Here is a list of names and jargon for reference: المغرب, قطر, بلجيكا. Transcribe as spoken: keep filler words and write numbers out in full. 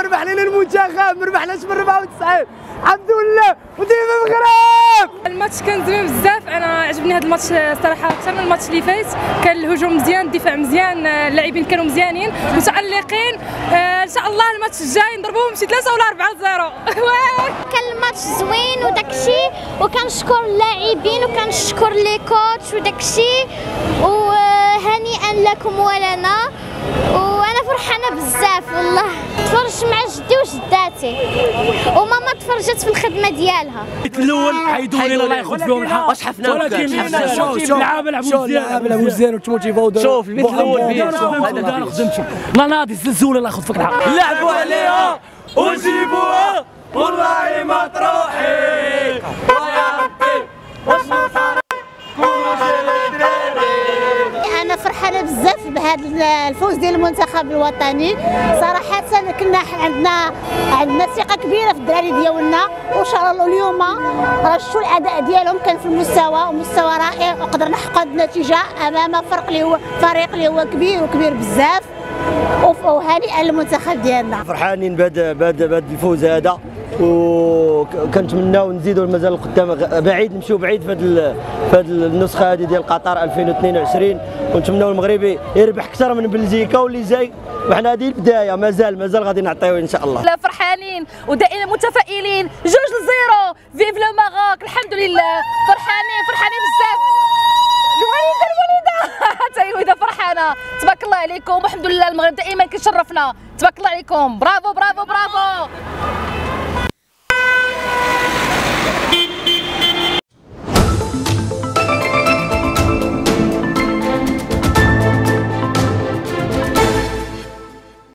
اليوم ربح لنا المنتخب، ما ربحناش من أربعة وتسعين، الحمد لله وديما المغرب. الماتش كان زوين بزاف، انا عجبني هذا الماتش صراحه اكثر من الماتش اللي فات. كان الهجوم مزيان، الدفاع مزيان، اللاعبين كانوا مزيانين متالقين. ان شاء الله الماتش الجاي نضربوهم شي ثلاثه ولا أربعة لزيرو. كان الماتش زوين وداكشي، وكنشكر اللاعبين وكنشكر لي كوتش وداكشي، وهنيئا لكم ولنا، وانا فرحانه بزاف والله. تفرجت مع جدي وجداتي، وماما تفرجت في الخدمه ديالها. الاول حيدوني الله ياخذ فيهم الحق، واش حفنا ولكن شوف لعابه لعبوا مزيان لعبوا مزيان وتموتيفاو. شوف المثل الاول هذا خدمتهم، لا ناضي الزلزول الله ياخذ فيك الحق. لعبوا عليها وجيبوها والله ما تروحي. ويا ربي واش ما انا فرحانه بزاف بهذا الفوز ديال المنتخب الوطني. صراحه كنا عندنا عندنا ثقه كبيره في الدراري ديالنا، وان شاء الله اليوم راه شفتوا الاداء ديالهم كان في المستوى ومستوى رائع، وقدرنا نحقق نتيجه امام فرق اللي هو فريق اللي هو كبير وكبير بزاف. وهنيئا للمنتخب ديالنا، فرحانين بهذا بهذا الفوز هذا، وكنتمناو نزيدوا مازال القدام بعيد، نمشيو بعيد في هذه في هذه النسخه هذه ديال قطر ألفين واثنين وعشرين، ونتمناو المغربي يربح اكثر من بلجيكا واللي جاي. وحنا هذه البدايه، مازال مازال غادي نعطيوه ان شاء الله. لا فرحانين ودائما متفائلين، جوج لزيرو، فيف لو ماروك، الحمد لله. فرحانين فرحانين بزاف. الوليده الوليده حتى الوليده فرحانه، تبارك الله عليكم. والحمد لله المغرب دائما كيشرفنا، تبارك الله عليكم. برافو برافو برافو.